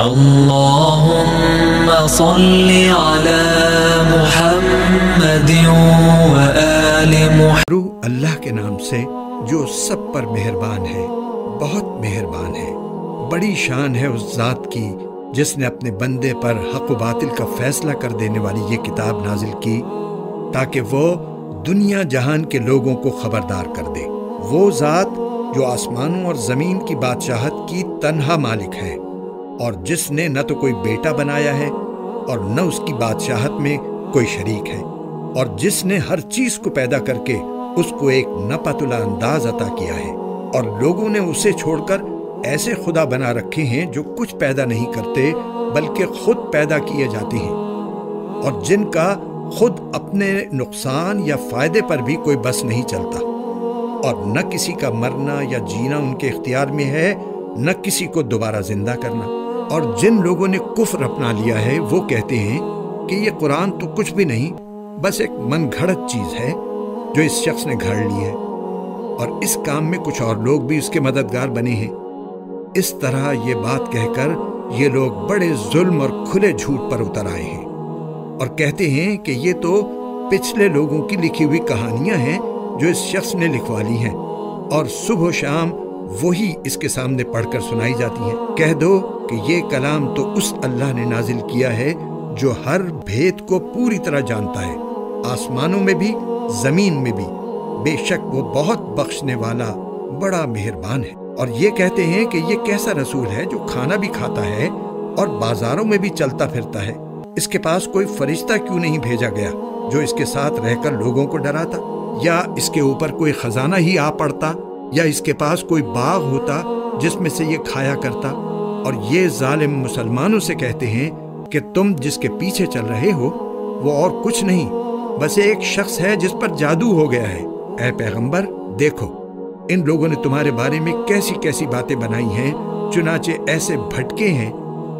Allahumma salli ala Muhammadin wa ali Muhammad। अल्लाह के नाम से जो सब पर मेहरबान है, बहुत मेहरबान है। बड़ी शान है उस ज़ात की जिसने अपने बंदे पर हक व बातिल का फैसला कर देने वाली ये किताब नाजिल की ताकि वो दुनिया जहान के लोगों को खबरदार कर दे। वो ज़ात जो आसमानों और ज़मीन की बादशाहत की तन्हा मालिक है और जिसने न तो कोई बेटा बनाया है और न उसकी बादशाहत में कोई शरीक है, और जिसने हर चीज़ को पैदा करके उसको एक नापतुला अंदाज अता किया है, और लोगों ने उसे छोड़कर ऐसे खुदा बना रखे हैं जो कुछ पैदा नहीं करते बल्कि खुद पैदा किए जाते हैं, और जिनका खुद अपने नुकसान या फायदे पर भी कोई बस नहीं चलता, और न किसी का मरना या जीना उनके इख्तियार में है, न किसी को दोबारा जिंदा करना। और जिन लोगों ने कुफ्र अपना लिया है वो कहते हैं कि ये कुरान तो कुछ भी नहीं, बस एक मनगढ़ंत चीज़ है जो इस शख्स ने घड़ ली है। और इस काम में कुछ और लोग भी उसके मददगार बने हैं। इस तरह ये बात कहकर ये लोग बड़े जुल्म और खुले झूठ पर उतर आए हैं और कहते हैं कि ये तो पिछले लोगों की लिखी हुई कहानियां हैं जो इस शख्स ने लिखवा ली हैं, और सुबह शाम वही इसके सामने पढ़कर सुनाई जाती हैं। कह दो कि ये कलाम तो उस अल्लाह ने नाजिल किया है जो हर भेद को पूरी तरह जानता है, आसमानों में भी ज़मीन में भी। बेशक वो बहुत बख्शने वाला बड़ा मेहरबान है। और ये कहते हैं कि ये कैसा रसूल है जो खाना भी खाता है और बाजारों में भी चलता फिरता है, इसके पास कोई फरिश्ता क्यों नहीं भेजा गया जो इसके साथ रहकर लोगों को डराता, या इसके ऊपर कोई खजाना ही आ पड़ता, या इसके पास कोई बाग होता जिसमें से ये खाया करता। और ये जालिम मुसलमानों से कहते हैं कि तुम जिसके पीछे चल रहे हो वो और कुछ नहीं बस एक शख्स है जिस पर जादू हो गया है। ऐ पैगंबर, देखो इन लोगों ने तुम्हारे बारे में कैसी कैसी बातें बनाई हैं, चुनाचे ऐसे भटके हैं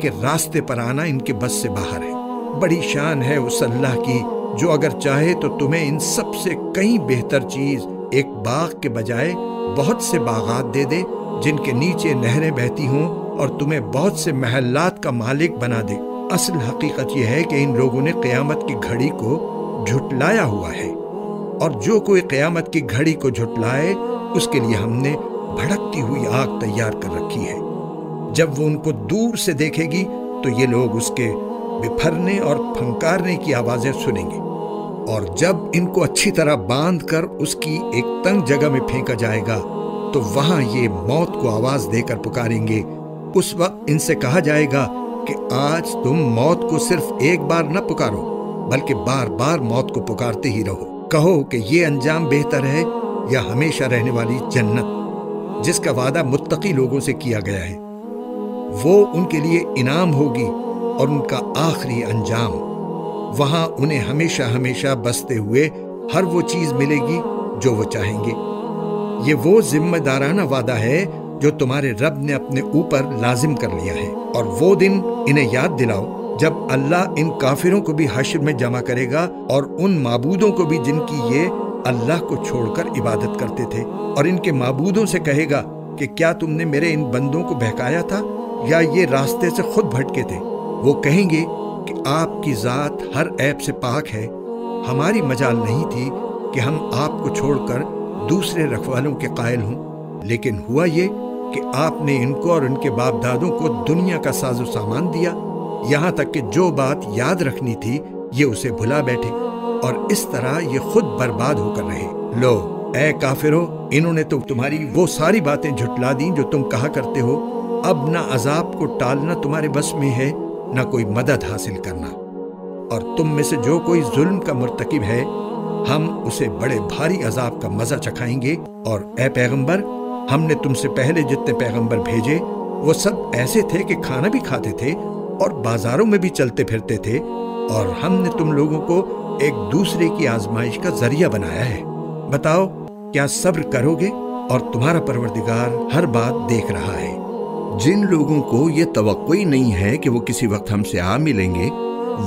कि रास्ते पर आना इनके बस से बाहर है। बड़ी शान है उस अल्लाह की जो अगर चाहे तो तुम्हें इन सब से कहीं बेहतर चीज़ एक बाग के बजाय बहुत से बागात दे दे जिनके नीचे नहरें बहती हों, और तुम्हें बहुत से महल्लात का मालिक बना दे। असल हकीकत यह है कि इन लोगों ने क़यामत की घड़ी को झुटलाया हुआ है, और जो कोई क़यामत की घड़ी को झुटलाए उसके लिए हमने भड़कती हुई आग तैयार कर रखी है। जब वो उनको दूर से देखेगी तो ये लोग उसके बिफरने और फंकारने की आवाज़ें सुनेंगे, और जब इनको अच्छी तरह बांधकर उसकी एक तंग जगह में फेंका जाएगा तो वहाँ ये मौत को आवाज़ देकर पुकारेंगे। उस वक्त इनसे कहा जाएगा कि आज तुम मौत को सिर्फ एक बार न पुकारो बल्कि बार बार मौत को पुकारते ही रहो। कहो कि ये अंजाम बेहतर है या हमेशा रहने वाली जन्नत जिसका वादा मुत्तकी लोगों से किया गया है, वो उनके लिए इनाम होगी और उनका आखिरी अंजाम। वहाँ उन्हें हमेशा हमेशा बसते हुए हर वो चीज़ मिलेगी जो वो चाहेंगे। ये वो जिम्मेदाराना वादा है जो तुम्हारे रब ने अपने ऊपर लाजिम कर लिया है। और वो दिन इन्हें याद दिलाओ जब अल्लाह इन काफिरों को भी हश्र में जमा करेगा, और उन माबूदों को भी जिनकी ये अल्लाह को छोड़कर इबादत करते थे, और इनके माबूदों से कहेगा कि क्या तुमने मेरे इन बंदों को बहकाया था या ये रास्ते से खुद भटके थे। वो कहेंगे कि आपकी ज़ात हर ऐब से पाक है, हमारी मजाल नहीं थी कि हम आपको छोड़कर दूसरे रखवालों के कायल हों, लेकिन हुआ ये कि आपने इनको और इनके बाप दादों को दुनिया का साजो सामान दिया, यहाँ तक कि जो बात याद रखनी थी ये उसे भुला बैठे, और इस तरह ये खुद बर्बाद होकर रहे। लो ऐ काफिरो, इन्होंने तो तुम्हारी वो सारी बातें झुटला दी जो तुम कहा करते हो। अब ना अजाब को टालना तुम्हारे बस में है, ना कोई मदद हासिल करना, और तुम में से जो कोई जुल्म का मुर्तकिब है हम उसे बड़े भारी अजाब का मज़ा चखाएंगे। और ऐ पैगंबर, हमने तुमसे पहले जितने पैगंबर भेजे वो सब ऐसे थे कि खाना भी खाते थे और बाजारों में भी चलते फिरते थे, और हमने तुम लोगों को एक दूसरे की आजमाइश का जरिया बनाया है। बताओ क्या सब्र करोगे, और तुम्हारा परवरदिगार हर बात देख रहा है। जिन लोगों को ये तवक्को ही नहीं है कि वो किसी वक्त हमसे आ मिलेंगे,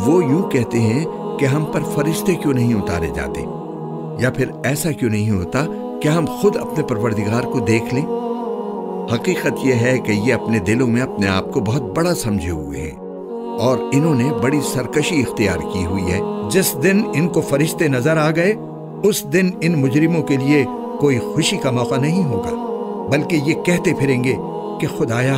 वो यूं कहते हैं कि हम पर फरिश्ते क्यों नहीं उतारे जाते, या फिर ऐसा क्यों नहीं होता कि हम खुद अपने परवरदिगार को देख लें। हकीकत यह है कि ये अपने दिलों में अपने आप को बहुत बड़ा समझे हुए हैं और इन्होंने बड़ी सरकशी इख्तियार की हुई है। जिस दिन इनको फरिश्ते नजर आ गए उस दिन इन मुजरिमों के लिए कोई खुशी का मौका नहीं होगा, बल्कि ये कहते फिरेंगे कि खुदाया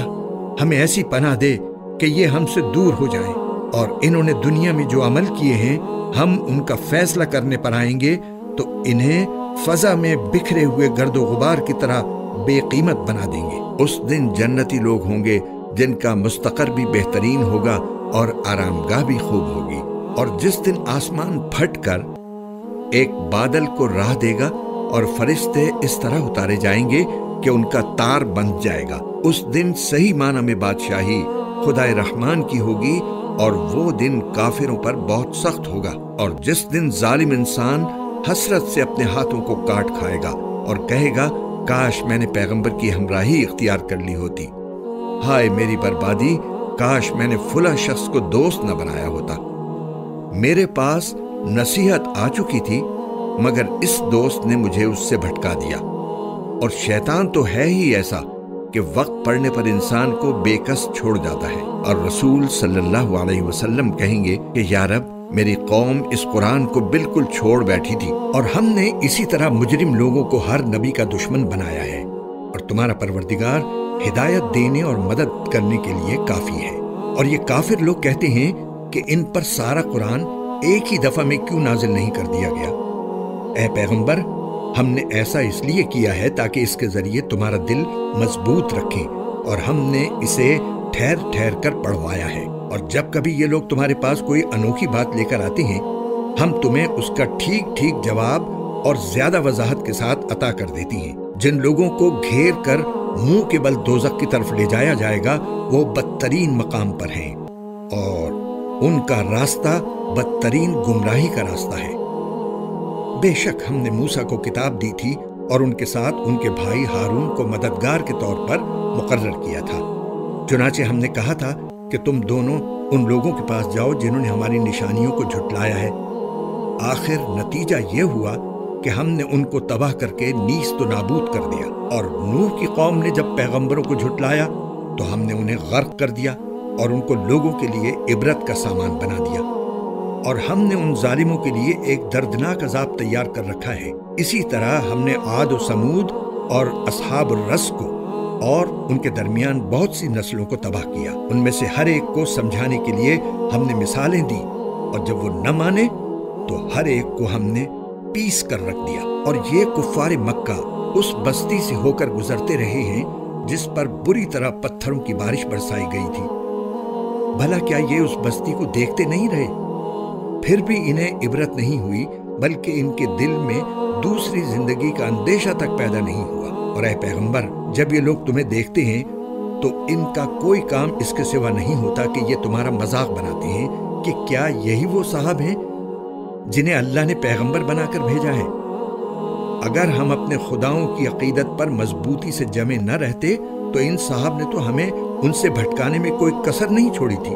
हमें ऐसी पनाह दे कि ये हमसे दूर हो जाए, और इन्होंने दुनिया में जो अमल किए हैं हम उनका फैसला करने पर आएंगे तो इन्हें फजा में बिखरे हुए गर्दो गुबार की तरह बेकीमत बना देंगे। उस दिन जन्नती लोग होंगे जिनका मुस्तकर भी बेहतरीन होगा और आरामगाह भी खूब होगी। और जिस दिन आसमान फट कर एक बादल को राह देगा और फरिश्ते इस तरह उतारे जाएंगे कि उनका तार बंध जाएगा, उस दिन सही माना में बादशाही खुदाए रहमान की होगी और वो दिन काफिरों पर बहुत सख्त होगा। और जिस दिन जालिम इंसान हसरत से अपने हाथों को काट खाएगा और कहेगा काश मैंने पैगंबर की हमराही इख्तियार कर ली होती, हाय मेरी बर्बादी, काश मैंने फुला शख्स को दोस्त न बनाया होता, मेरे पास नसीहत आ चुकी थी मगर इस दोस्त ने मुझे उससे भटका दिया। और शैतान तो है ही ऐसा कि वक्त पड़ने पर इंसान को बेकस छोड़ जाता है। और रसूल सल्लल्लाहु अलैहि वसल्लम कहेंगे कि या रब मेरी कौम इस कुरान को बिल्कुल छोड़ बैठी थी और हमने इसी तरह मुजरिम लोगों को हर नबी का दुश्मन बनाया है, और तुम्हारा परवरदिगार हिदायत देने और मदद करने के लिए काफी है। और ये काफिर लोग कहते हैं कि इन पर सारा कुरान एक ही दफा में क्यों नाजिल नहीं कर दिया गया। ऐ पैगंबर, हमने ऐसा इसलिए किया है ताकि इसके जरिए तुम्हारा दिल मजबूत रखें, और हमने इसे ठहर ठहर कर पढ़वाया है। और जब कभी ये लोग तुम्हारे पास कोई अनोखी बात लेकर आते हैं हम तुम्हें उसका ठीक ठीक जवाब और ज्यादा वजाहत के साथ अता कर देती हैं। जिन लोगों को घेर कर मुंह के बल दोजख की तरफ ले जाया जाएगा वो बदतरीन मकाम पर हैं और उनका रास्ता बदतरीन गुमराही का रास्ता है। बेशक हमने मूसा को किताब दी थी और उनके साथ उनके भाई हारून को मददगार के तौर पर मुकर्रर किया था, चुनाचे हमने कहा था कि तुम दोनों उन लोगों के पास जाओ जिन्होंने हमारी निशानियों को झुटलाया है। आखिर नतीजा ये हुआ कि हमने उनको तबाह करके नीस्त नाबूद कर दिया। और नूह की कौम ने जब पैगंबरों को झुटलाया तो हमने उन्हें गर्क कर दिया और उनको लोगों के लिए इबरत का सामान बना दिया। और हमने उन जालिमों के लिए एक दर्दनाक अजाब तैयार कर रखा है। इसी तरह हमने आद व समूद और असहाब रस को और उनके दरमियान बहुत सी नस्लों को तबाह किया। उनमें से हर एक को समझाने के लिए हमने मिसालें दी, और जब वो न माने तो हर एक को हमने पीस कर रख दिया। और ये कुफ्फार मक्का उस बस्ती से होकर गुजरते रहे हैं जिस पर बुरी तरह पत्थरों की बारिश बरसाई गई थी। भला क्या ये उस बस्ती को देखते नहीं रहे? फिर भी इन्हें इबरत नहीं हुई, बल्कि इनके दिल में दूसरी जिंदगी का अंदेशा तक पैदा नहीं हुआ। और ऐ पैगंबर, जब ये लोग तुम्हें देखते हैं तो इनका कोई काम इसके सिवा नहीं होता कि ये तुम्हारा मजाक बनाते हैं कि क्या यही वो साहब हैं जिन्हें अल्लाह ने पैगंबर बनाकर भेजा है। अगर हम अपने खुदाओं की अकीदत पर मजबूती से जमे न रहते तो इन साहब ने तो हमें उनसे भटकाने में कोई कसर नहीं छोड़ी थी।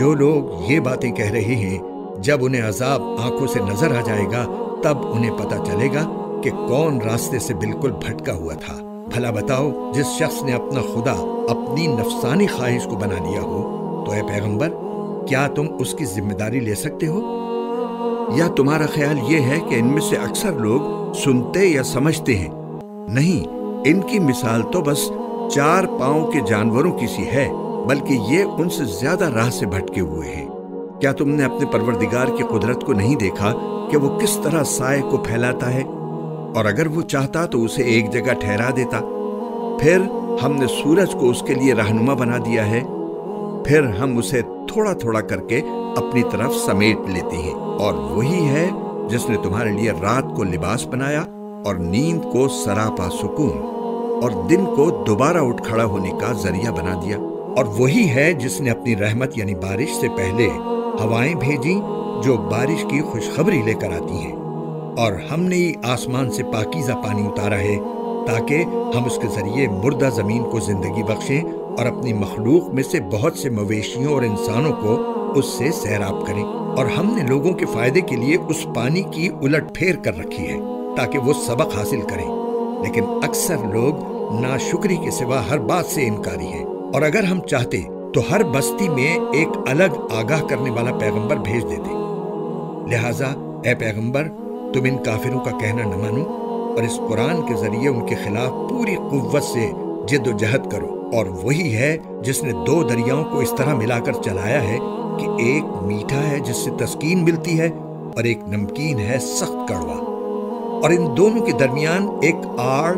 जो लोग ये बातें कह रहे हैं, जब उन्हें अजाब आंखों से नजर आ जाएगा तब उन्हें पता चलेगा कि कौन रास्ते से बिल्कुल भटका हुआ था। भला बताओ, जिस शख्स ने अपना खुदा अपनी नफसानी ख्वाहिश को बना लिया हो तो ऐ पैगंबर, क्या तुम उसकी जिम्मेदारी ले सकते हो? या तुम्हारा ख्याल ये है कि इनमें से अक्सर लोग सुनते या समझते हैं? नहीं, इनकी मिसाल तो बस चार पांव के जानवरों की सी है, बल्कि ये उनसे ज्यादा राह से भटके हुए हैं। क्या तुमने अपने परवरदिगार की कुदरत को नहीं देखा कि वो किस तरह साए को फैलाता है, और अगर वो चाहता तो उसे एक जगह ठहरा देता। फिर हमने सूरज को उसके लिए रहनुमा बना दिया है, फिर हम उसे थोड़ा थोड़ा करके अपनी तरफ समेट लेते हैं। और वही है जिसने तुम्हारे लिए रात को लिबास बनाया और नींद को सरापा सुकून और दिन को दोबारा उठ खड़ा होने का जरिया बना दिया। और वही है जिसने अपनी रहमत यानी बारिश से पहले हवाएं भेजी जो बारिश की खुशखबरी लेकर आती हैं, और हमने ही आसमान से पाकीज़ा पानी उतारा है ताकि हम उसके ज़रिए मुर्दा ज़मीन को ज़िंदगी बख्शें और अपनी मखलूक में से बहुत से मवेशियों और इंसानों को उससे सैराब करें। और हमने लोगों के फ़ायदे के लिए उस पानी की उलट फेर कर रखी है ताकि वो सबक हासिल करें, लेकिन अक्सर लोग नाशुक्री के सिवा हर बात से इनकारी हैं। और अगर हम चाहते तो हर बस्ती में एक अलग आगाह करने वाला पैगंबर भेज देते। लिहाजा ए पैगंबर, तुम इन काफिरों का कहना न मानो और इस कुरान के जरिए उनके खिलाफ पूरी कुव्वत से जिद्दोजहद करो। और वही है जिसने दो दरियाओं को इस तरह मिलाकर चलाया है कि एक मीठा है जिससे तस्कीन मिलती है और एक नमकीन है सख्त कड़वा, और इन दोनों के दरमियान एक आड़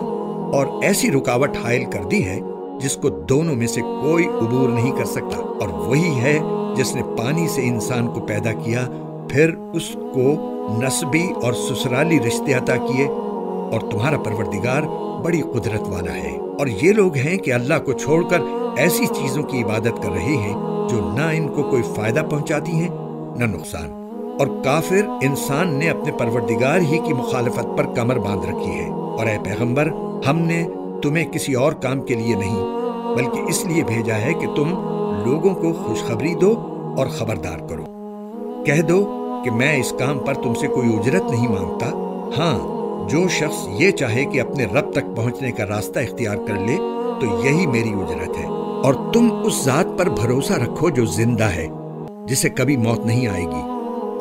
और ऐसी रुकावट हायल कर दी है जिसको दोनों में से कोई अबूर नहीं कर सकता। और वही है जिसने पानी से इंसान को पैदा किया, फिर उसको नस्बी और ससुराली रिश्ते अता किए, और तुम्हारा परवरदिगार बड़ी कुदरत वाला है। और ये लोग हैं कि अल्लाह को छोड़कर ऐसी चीज़ों की इबादत कर रहे हैं जो ना इनको कोई फ़ायदा पहुंचाती हैं ना नुकसान। और काफिर इंसान ने अपने परवरदिगार ही की मुखालफत पर कमर बांध रखी है। और ऐ पैगंबर, हमने तुम्हें किसी और काम के लिए नहीं बल्कि इसलिए भेजा है कि तुम लोगों को खुशखबरी दो और ख़बरदार करो। कह दो कि मैं इस काम पर तुमसे कोई उजरत नहीं मांगता। हाँ, जो शख्स ये चाहे कि अपने रब तक पहुंचने का रास्ता इख्तियार कर ले तो यही मेरी उजरत है। और तुम उस जात पर भरोसा रखो जो जिंदा है, जिसे कभी मौत नहीं आएगी,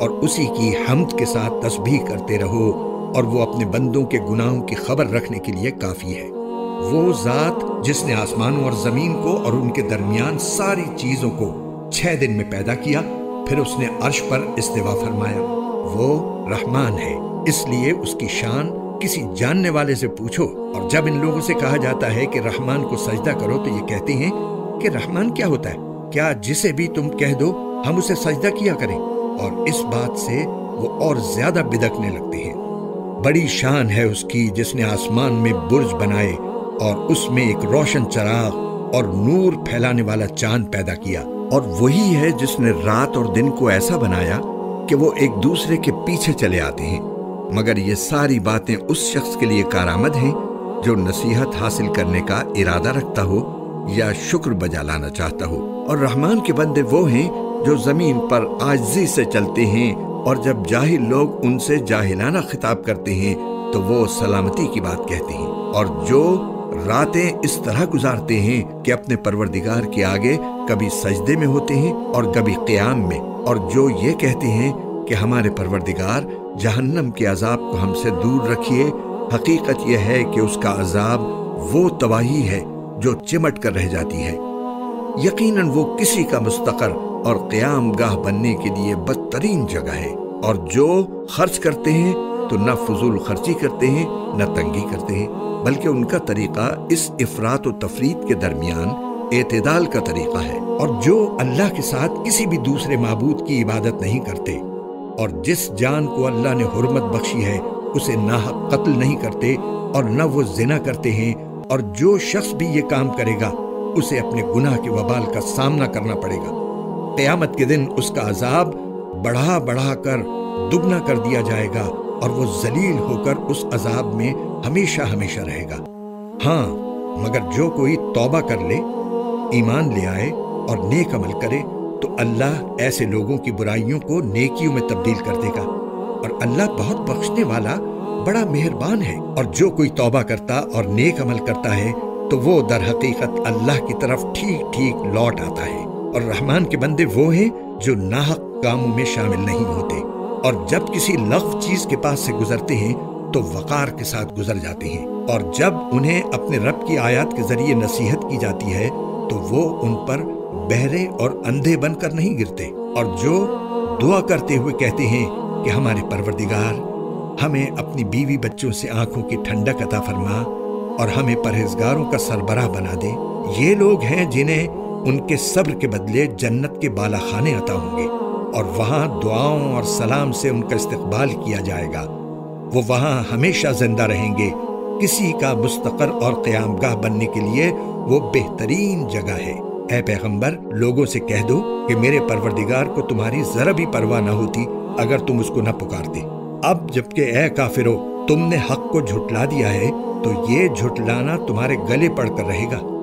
और उसी की हम्द के साथ तस्बीह करते रहो, और वो अपने बंदों के गुनाहों की खबर रखने के लिए काफ़ी है। वो जात जिसने आसमानों और ज़मीन को और उनके दरमियान सारी चीज़ों को 6 दिन में पैदा किया, फिर उसने अर्श पर इस्तिवा फरमाया, वो रहमान है, इसलिए उसकी शान किसी जानने वाले से पूछो। और जब इन लोगों से कहा जाता है कि रहमान को सजदा करो तो ये कहते हैं कि रहमान क्या होता है? क्या जिसे भी तुम कह दो हम उसे सजदा किया करें? और इस बात से वो और ज्यादा बिदकने लगते हैं। बड़ी शान है उसकी जिसने आसमान में बुर्ज बनाए और उसमें एक रोशन चराग और नूर फैलाने वाला चांद पैदा किया, और वही है जिसने रात और दिन को ऐसा बनाया कि वो एक दूसरे के पीछे चले आते हैं। मगर ये सारी बातें उस शख्स के लिए कारामद हैं जो नसीहत हासिल करने का इरादा रखता हो या शुक्र बजा लाना चाहता हो। और रहमान के बंदे वो हैं जो ज़मीन पर आजिज़ी से चलते हैं, और जब जाहिल लोग उनसे जाहिलाना खिताब करते हैं तो वो सलामती की बात कहते हैं। और जो रातें इस तरह गुजारते हैं कि अपने परवरदिगार के आगे कभी सजदे में होते हैं और कभी क़याम में, और जो ये कहते हैं कि हमारे परवरदिगार जहन्नम के अजाब को हमसे दूर रखिए, हकीकत यह है कि उसका अजाब वो तबाही है जो चिमट कर रह जाती है। यकीनन वो किसी का मुस्तकर और क़याम गाह बनने के लिए बदतरीन जगह है। और जो खर्च करते हैं तो न फजूल खर्ची करते हैं न तंगी करते हैं, बल्कि उनका तरीक़ा इस इफ़रात व तफरीत के दरमियान एतदाल का तरीक़ा है। और जो अल्लाह के साथ किसी भी दूसरे माबूद की इबादत नहीं करते, और जिस जान को अल्लाह ने हुर्मत बख्शी है उसे नाहक कत्ल नहीं करते, और न वो जिना करते हैं। और जो शख्स भी ये काम करेगा उसे अपने गुनाह के वबाल का सामना करना पड़ेगा। क़यामत के दिन उसका अजाब बढ़ा बढ़ा कर दुगना कर दिया जाएगा, और वो जलील होकर उस अजाब में हमेशा हमेशा रहेगा। हाँ, मगर जो कोई तौबा कर ले, ईमान ले आए और नेक अमल करे तो अल्लाह ऐसे लोगों की बुराइयों को नेकियों में तब्दील कर देगा, और अल्लाह बहुत बख्शने वाला बड़ा मेहरबान है। और जो कोई तौबा करता और नेक अमल करता है तो वो दर हकीकत अल्लाह की तरफ ठीक ठीक लौट आता है। और रहमान के बंदे वो हैं जो नाहक कामों में शामिल नहीं होते, और जब किसी लग़्व चीज़ के पास से गुजरते हैं तो वक़ार के साथ गुजर जाते हैं। और जब उन्हें अपने रब की आयत के ज़रिए नसीहत की जाती है तो वो उन पर बहरे और अंधे बनकर नहीं गिरते। और जो दुआ करते हुए कहते हैं कि हमारे परवरदिगार, हमें अपनी बीवी बच्चों से आंखों की ठंडक अता फरमा और हमें परहेजगारों का सरबराह बना दे, ये लोग हैं जिन्हें उनके सब्र के बदले जन्नत के बाला खाने अता होंगे, और वहाँ दुआओं और सलाम से उनका इस्तकबाल किया जाएगा। वो वहाँ हमेशा जिंदा रहेंगे। किसी का मुस्तकर और क़यामगाह बनने के लिए वो बेहतरीन जगह है। ऐ पैगंबर, लोगों से कह दो कि मेरे परवरदिगार को तुम्हारी जरा भी परवाह न होती अगर तुम उसको न पुकारते। अब जबकि ऐ काफिरो, तुमने हक को झुटला दिया है तो ये झुटलाना तुम्हारे गले पड़कर रहेगा।